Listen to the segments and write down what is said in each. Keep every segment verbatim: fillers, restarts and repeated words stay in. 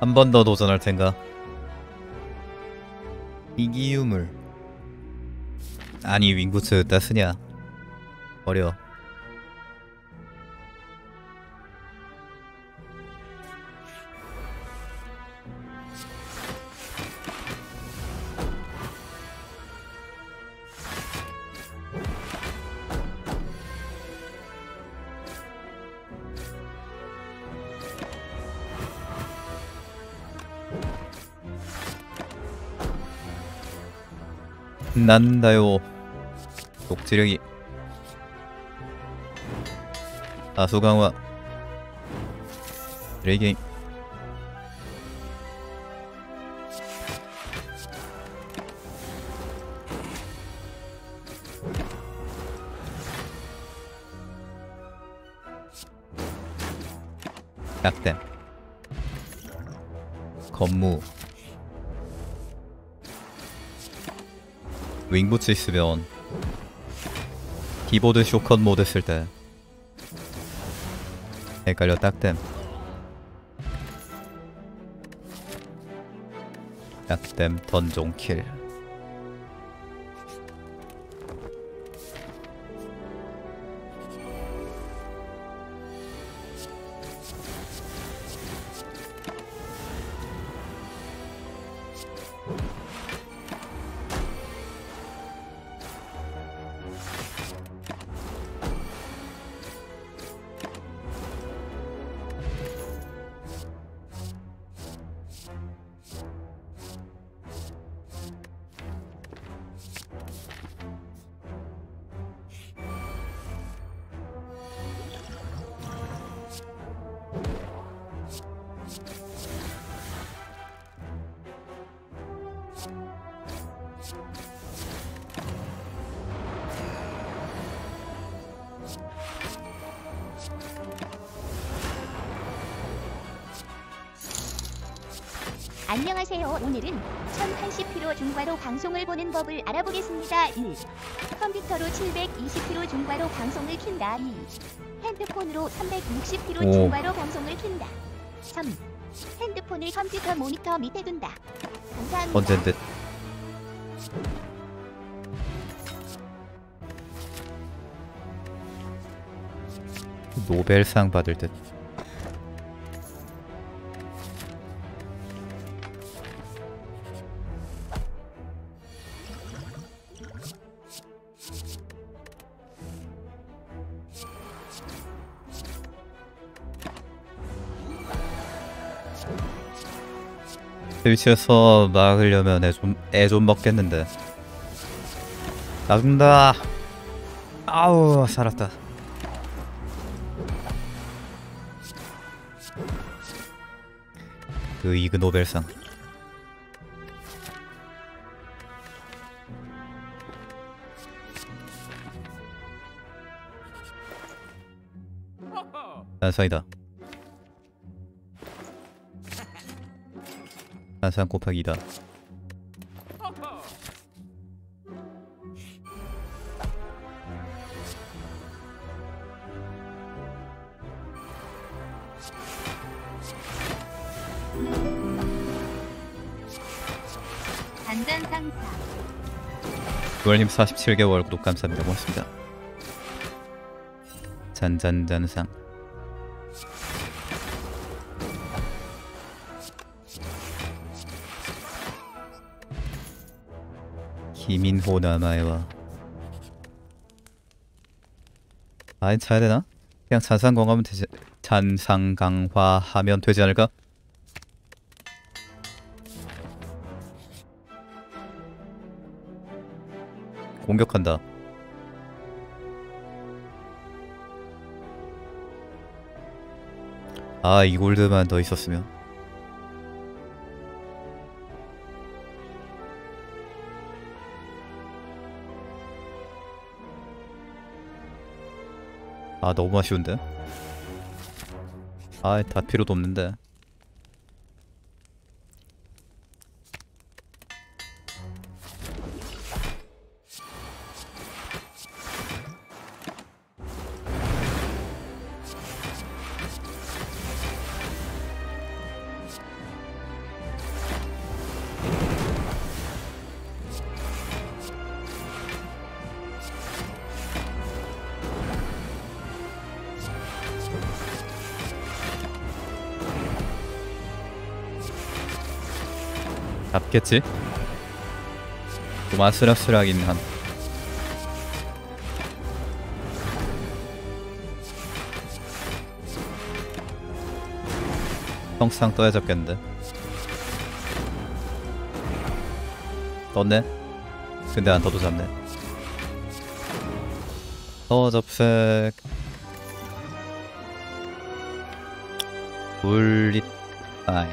한 번 더 도전할 텐가. 희귀유물. 아니 윙부츠 어디다 쓰냐. 버려. 난다요. 독지력이 다수 강화. 드레이게임. 약댐. 건무. 윙부츠 있으면 키보드 쇼컷 모드 쓸 때 헷갈려 딱댐. 딱댐 던종 킬. 안녕하세요. 오늘은 천팔십 피로 중과로 방송을 보는 법을 알아보겠습니다. 일. 컴퓨터로 칠백이십 피로 중과로 방송을 킨다. 이. 핸드폰으로 삼백육십 피로 오. 중과로 방송을 킨다. 삼. 핸드폰을 컴퓨터 모니터 밑에 둔다. 감사합니다. 언젠 듯. 노벨상 받을 듯. 위치에서 막으려면 애 좀 애 좀 먹겠는데. 나간다. 아우 살았다. 그 이그 노벨상. 난상이다. 난상 곱하기다. 단단상사. 구월님 사십칠 개월 구독 감사합니다. 고맙습니다. 잔잔잔상. 이민호 남아요. 아이 차야 되나? 그냥 잔상 강화하면 되지. 잔상 강화하면 되지 않을까? 공격한다. 아, 이 골드만 더 있었으면. 아 너무 아쉬운데? 아 다 필요도 없는데. 잡겠지? 좀 아슬아슬하긴 한. 형상 떠야 잡겠는데. 떴네? 근데 안 떠도 잡네. 더 접색. 물리 타임.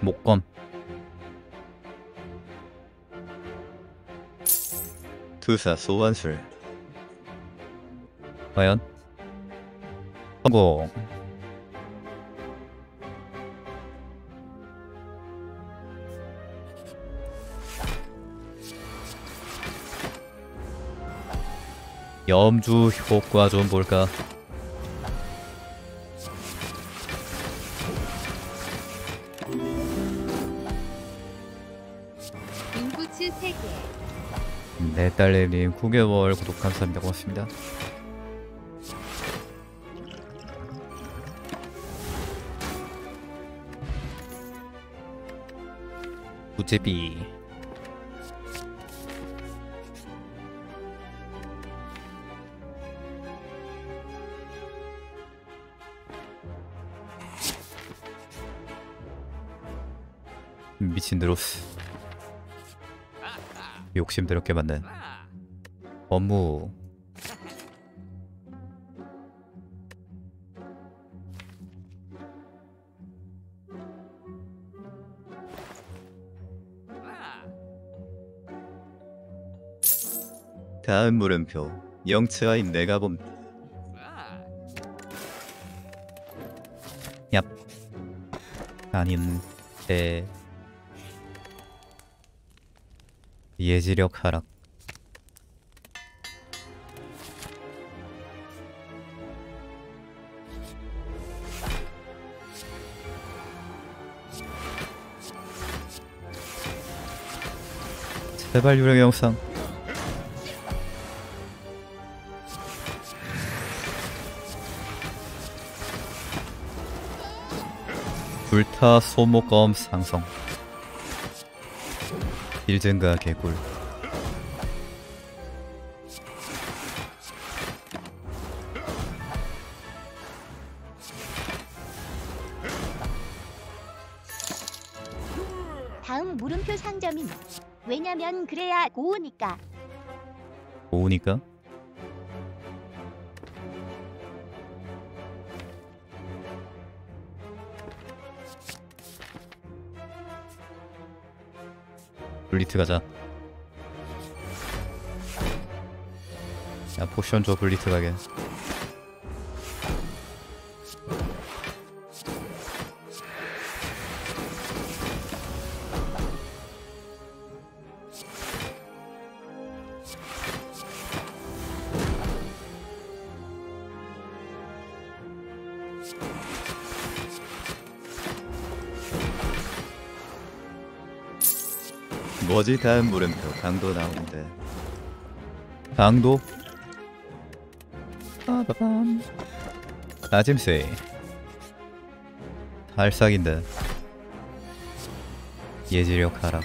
목검. 투사 소환술. 과연? 성공. 염주 효과 좀 볼까? 인구치 세 개. 네 딸내님 구 개월 구독 감사합니다. 고맙습니다. 우제비 미친 드로스. 욕심 더럽게 만든 업무. 다음 물음표 영체와인 내가 봄. 얍. 아님 에. 예지력 하락. 제발 유령 영상. 불타 소모검 상성. 일증가 개꿀. 다음 물음표 상점임. 왜냐면 그래야 고우니까. 고우니까? 블리트 가자. 야 포션 줘. 블리트 가게. 뭐지? 다음 물음표 강도 나오는데. 강도? 빠바밤. 아짐세 달싹인데. 예지력 하락.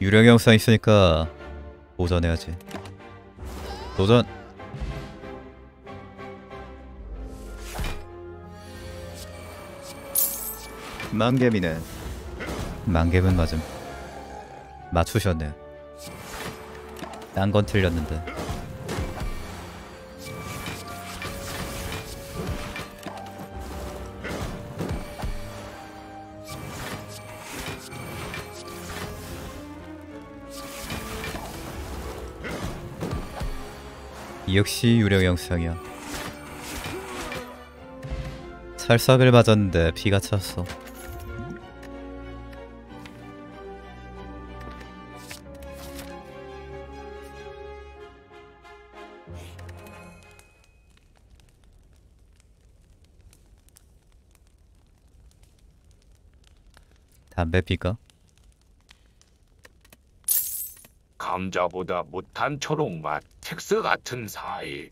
유령 영상 있으니까 도전해야지. 도전! 만개미는 만개는 맞음. 맞추셨네. 딴 건 틀렸는데. 역시 유령 영상이야. 찰싹을 맞았는데 피가 찼어. 담배 피가? 감자보다 못한 초록맛, 텍스 같은 사이.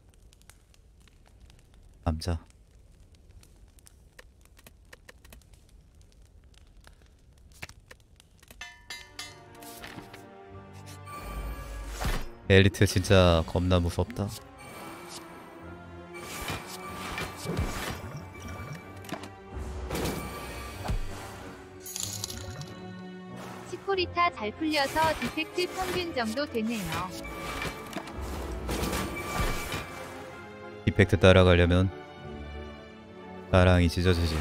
감자. 엘리트 진짜 겁나 무섭다. 시코리타 잘 풀려서 디펙트 평균 정도 되네요. 디펙트 따라가려면 나랑이 찢어지지.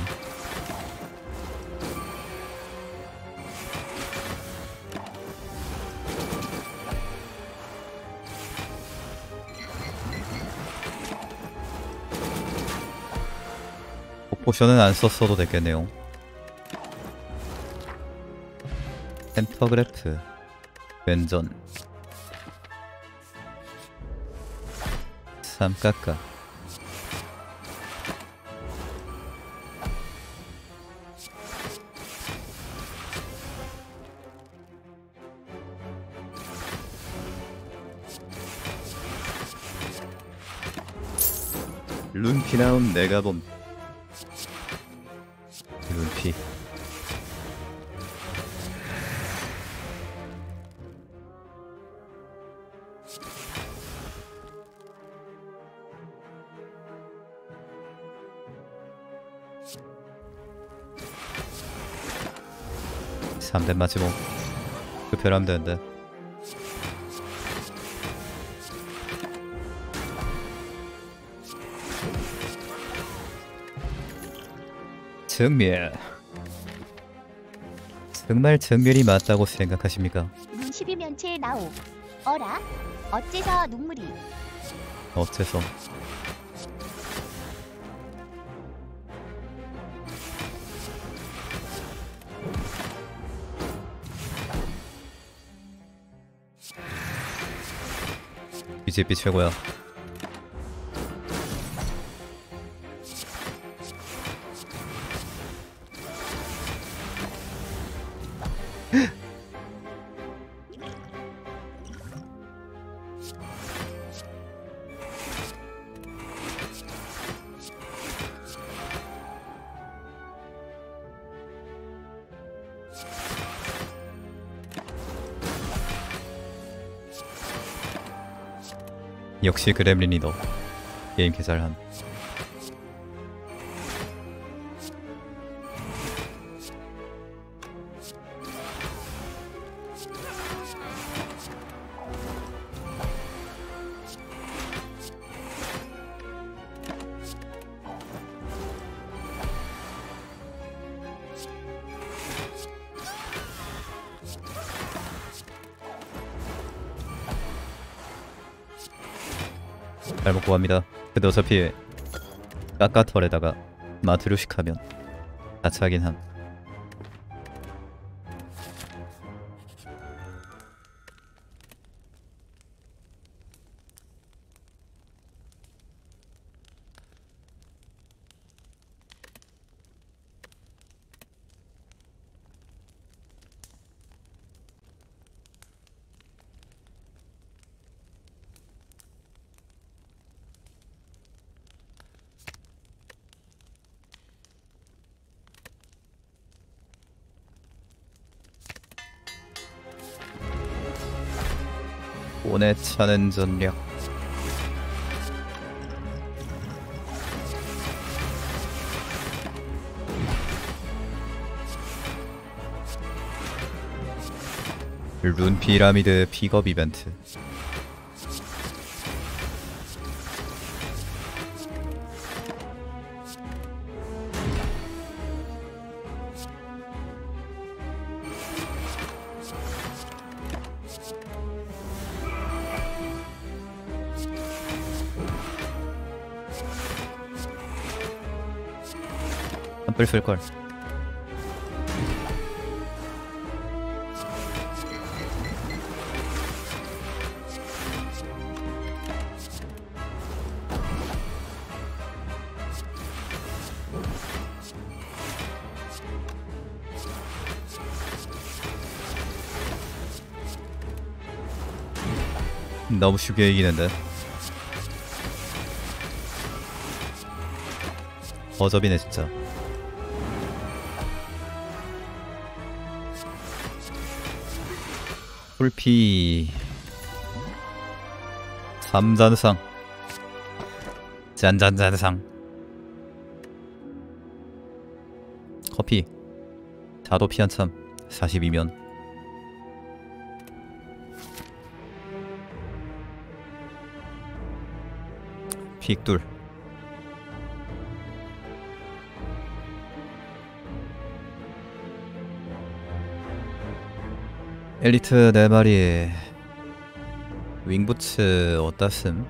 포션은 안 썼어도 됐겠네요. 펜터그래프 왼전 삼각각 룬피 나온 내가 본 룬피. 삼 대 맞지 뭐. 그 별하면 되는데. 정밀. 정말 정밀이 맞다고 생각하십니까? 눈시비면체 나오. 어라? 어째서 눈물이? 어째서? 비제피 최고야. 역시 그렘린이 너 게임 개잘함. 잘 먹고 갑니다. 근데 어차피 까까털에다가 마트루식 하면 다 차긴 함. 오늘 차는 전략. 룬 피라미드 픽업 이벤트. 안 쓸걸. 너무 쉽게 이기는데. 어접이네 진짜. 풀피 삼잔상 짠짠짠상 커피 자도 피 한참 사십이면 픽둘 엘리트 네 마리 윙부츠 어디다 쓴?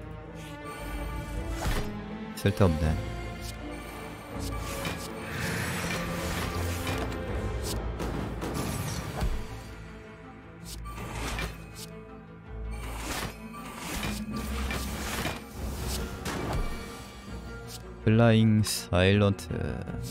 쓸데없네. 플라잉 사일런트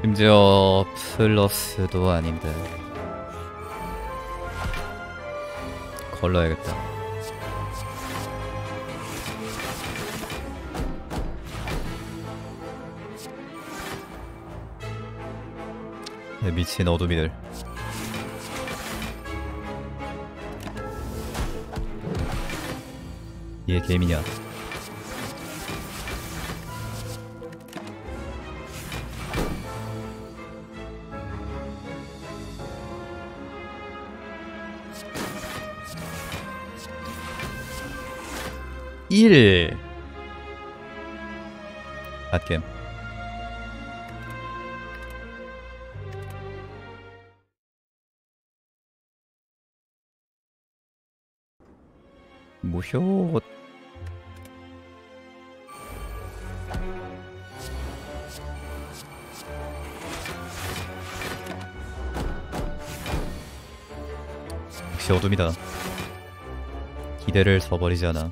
심지어 플러스도 아닌데 걸러야겠다. 미친 어둠이들. 얘 게임이냐? 일 갓겜 무효. 역시 어둠이다. 기대를 저버리지 않아.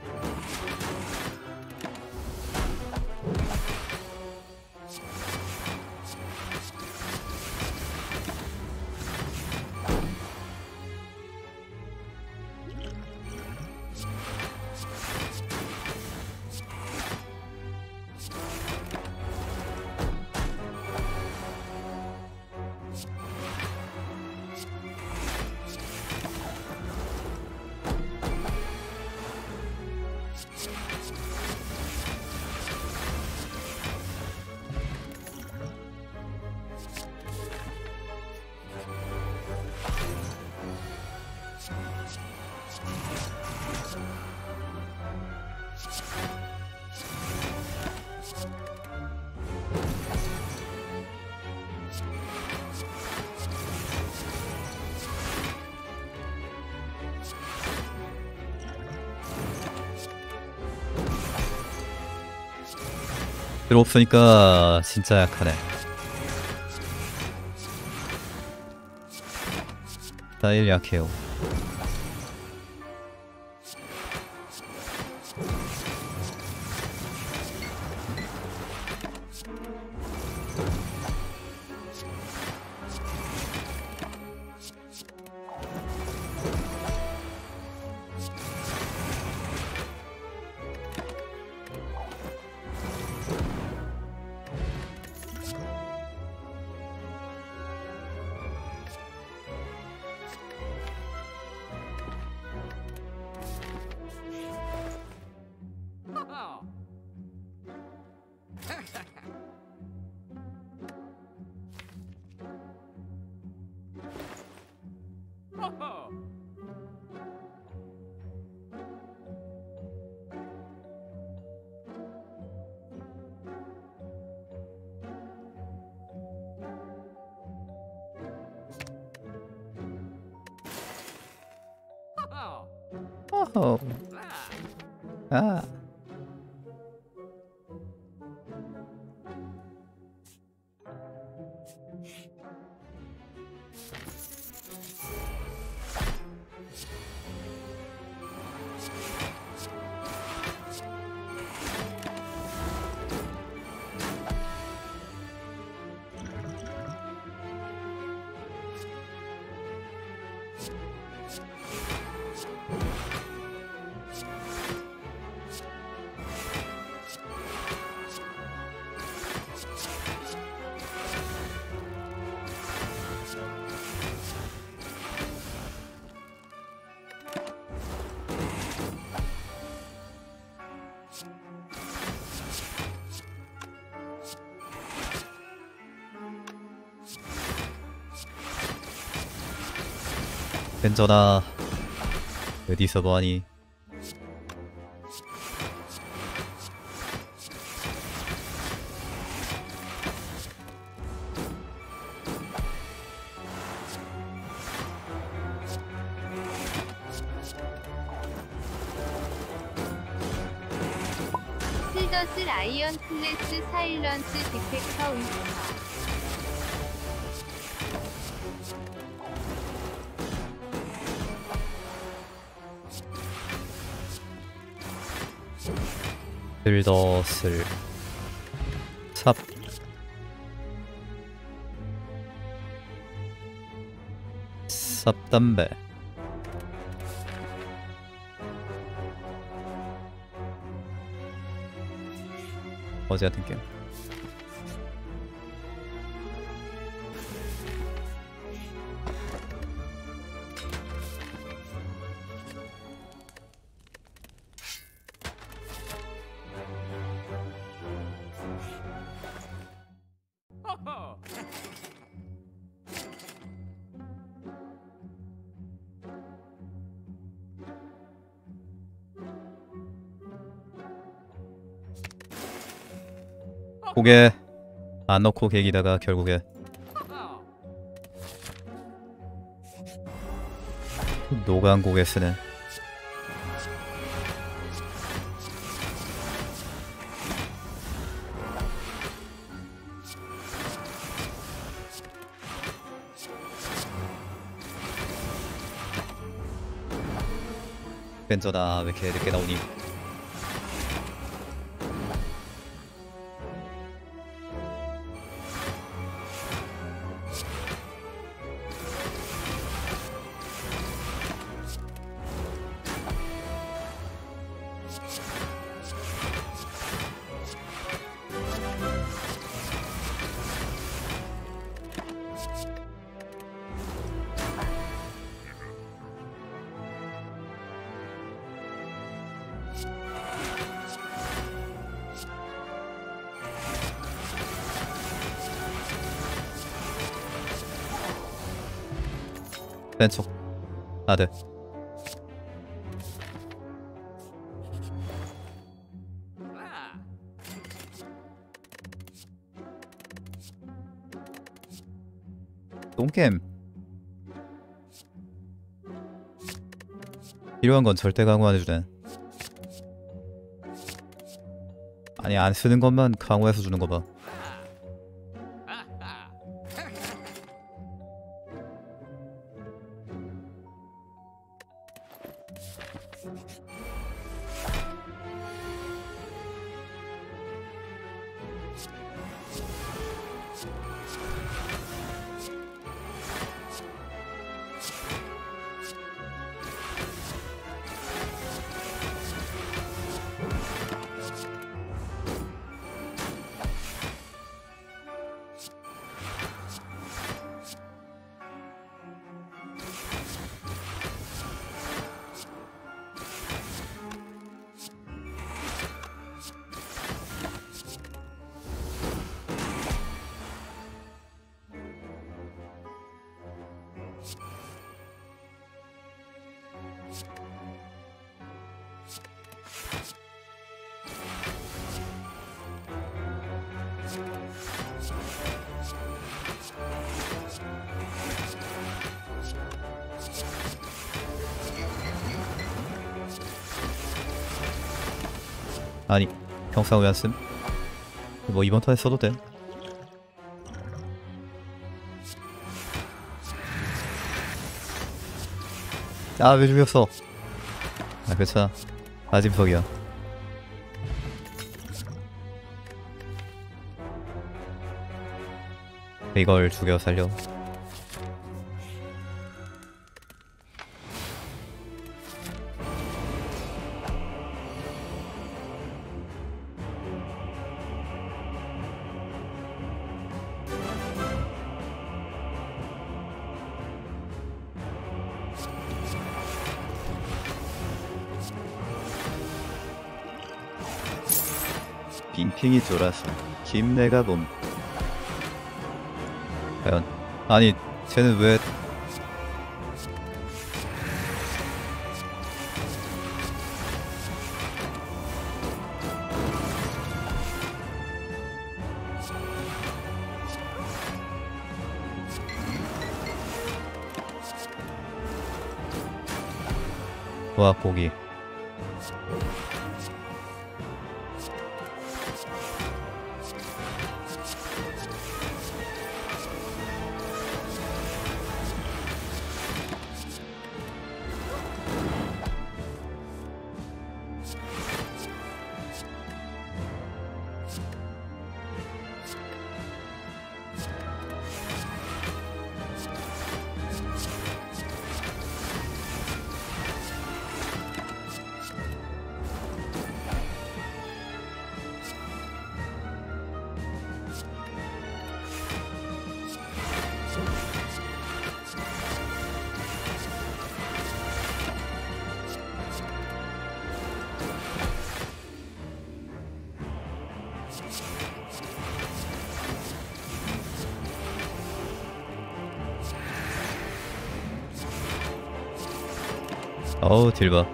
필요 없으니까 진짜 약하네. 스타일 약해요. Oh. 啊！괜찮아. 어디서 뭐하니? 실더스 라이언 클래스 사일런스 디텍터 위파 실더슬 삽 삽담배 어제 같은 게임 고개 안 넣고 계기다가 결국에 노간 고개 쓰네. 벤저다 왜 이렇게 늦게 나오니? 왼쪽 아들 똥겜 필요한 건 절대 강호 안 해주네. 아니 안 쓰는 것만 강호해서 주는 거 봐. 아니 형상 왜 안 쓴? 뭐 이번 턴에 써도 돼. 아 왜 죽였어? 아 괜찮아. 아짐석이야. 이걸 죽여 살려. 핑이 졸아서 김내가 봄. 과연 아니 쟤는 왜 와 고기 어우 딜봐.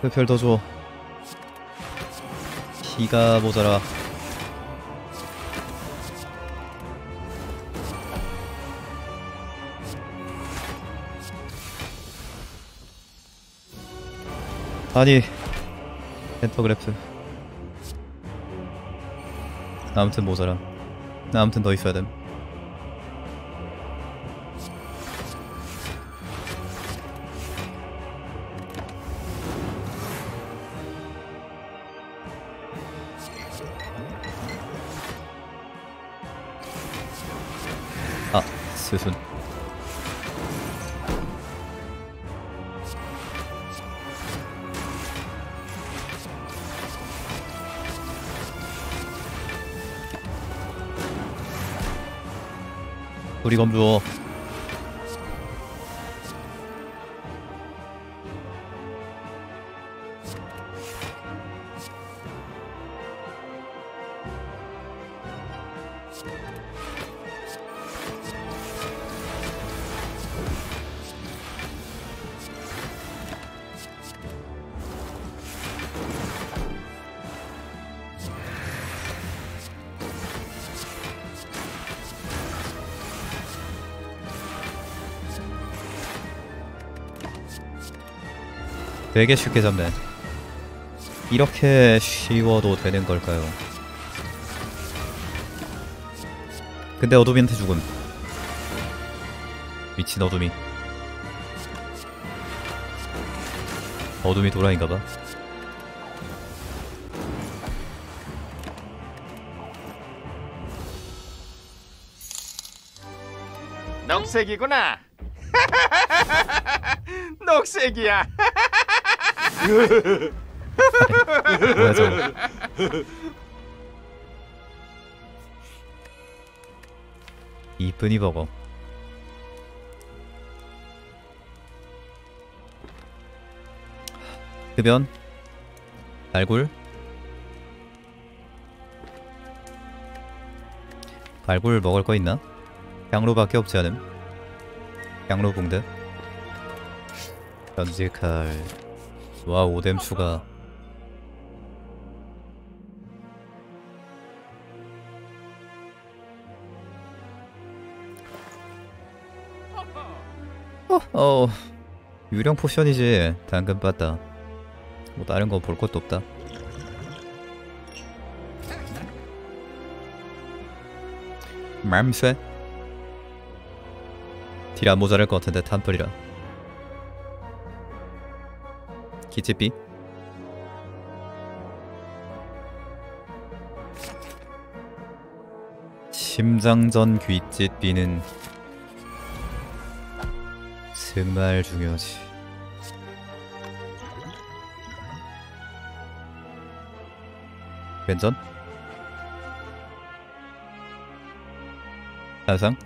그 별 더 줘. 기가 모자라. 아니 펜터그래프 아무튼 모자라. 아무튼 더 있어야 됨. 수순 우리 검주어 되게 쉽게 잡네. 이렇게 쉬워도 되는 걸까요? 근데 어둠이한테 죽음. 미친 어둠이. 어둠이 도라인가봐. 녹색이구나. 녹색이야. 맞아. 이쁜이 버거. 흡연, 발굴, 발굴 먹을 거 있나? 양로밖에 없지 않음. 양로 붕대, 전지칼. 와, 오뎀 추가. 어, 유령 포션이지. 당근 봤다. 뭐 다른 거 볼 것도 없다. 맘쇠? 딜 안 모자랄 것 같은데 탄풀이라. 기치삐? 심장전 귀찌삐는 정말 중요하지. 왼전? 단상?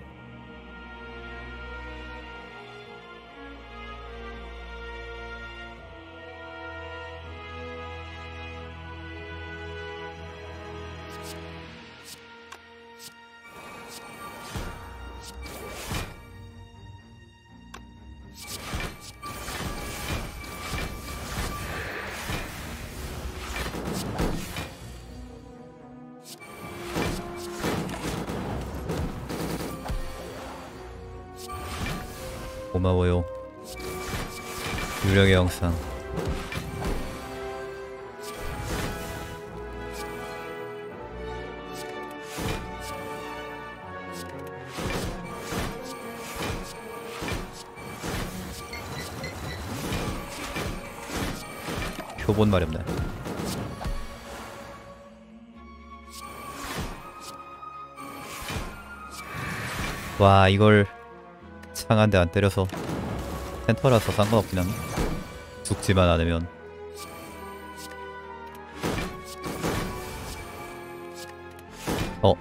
고마워요. 유령의 영상. 표본 말이 없네. 와, 이걸 상한데 안 때려서 센터라서 상관없긴 하네. 죽지만 않으면. 어, 어,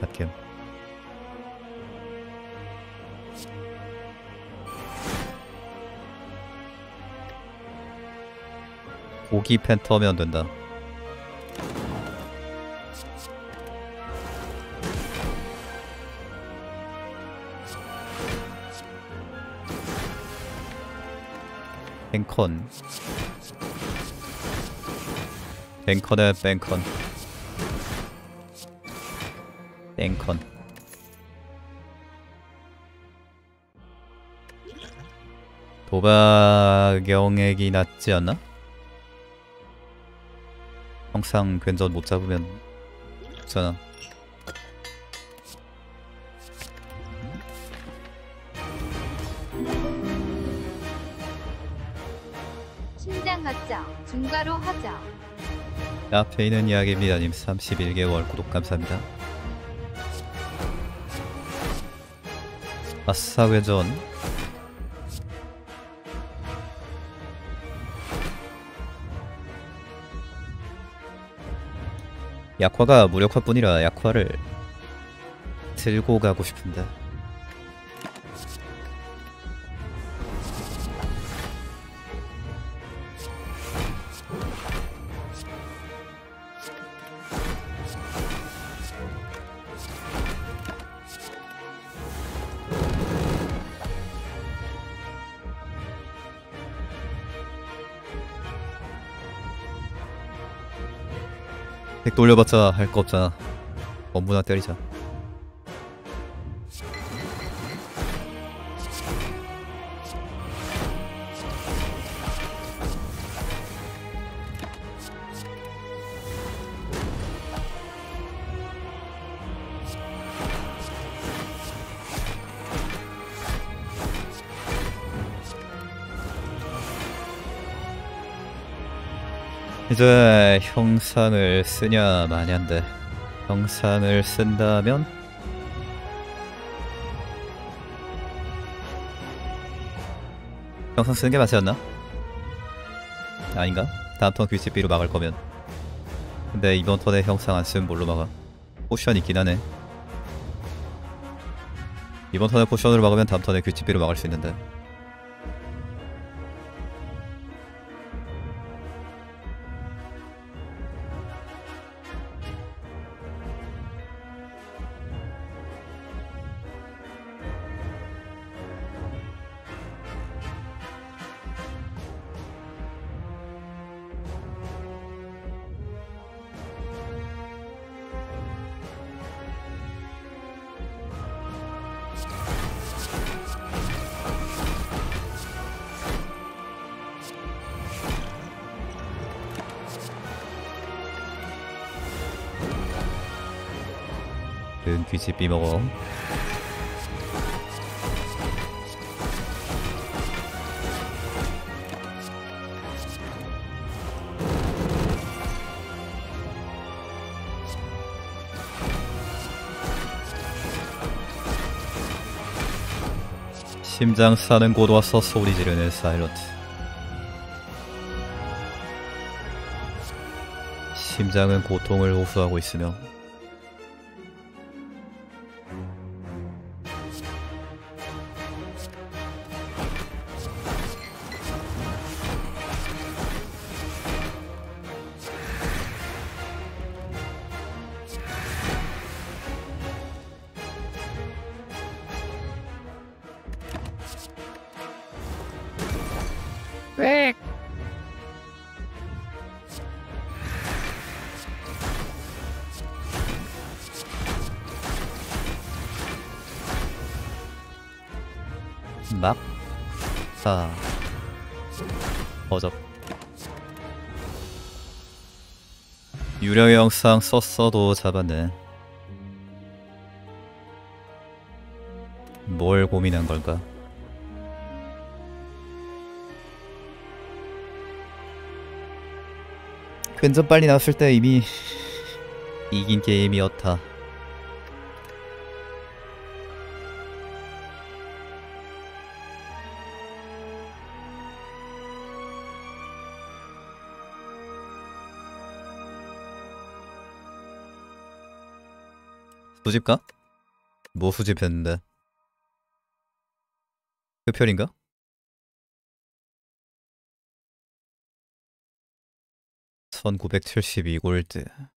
갈게요. 고기 펜터면 된다. 뱅컨. 뱅컨에 뱅컨. 뱅컨. 도박 영액이 낫지 않나? 항상 괜전 못 잡으면 죽잖아. 심장 맞자. 중과로 하자. 앞에 있는 이야기입니다. 님 삼십일 개월 구독 감사합니다. 아싸 괜전. 약화가 무력화뿐이라 약화를 들고 가고 싶은데. 백 돌려봤자 할 거 없잖아. 원부나 때리자. 이제 형산을 쓰냐 마냐인데, 형산을 쓴다면 형산 쓰는 게 맞았나? 아닌가? 다음 턴 귀치비로 막을 거면. 근데 이번 턴에 형상 안 쓰면 뭘로 막아? 포션 있긴 하네. 이번 턴에 포션으로 막으면 다음 턴에 귀치비로 막을 수 있는데. 은 귀치 비 먹어. 심장 싸는 곳 와서 소리 지르는 사일런트. 심장은 고통을 호소하고 있으며 막 사 버접 유령 영상 썼어도 잡았네. 뭘 고민한 걸까? 근접 빨리 나왔을 때 이미 이긴 게임이었다. 수집가? 뭐 수집했는데? 흡혈인가? 천구백칠십이 골드.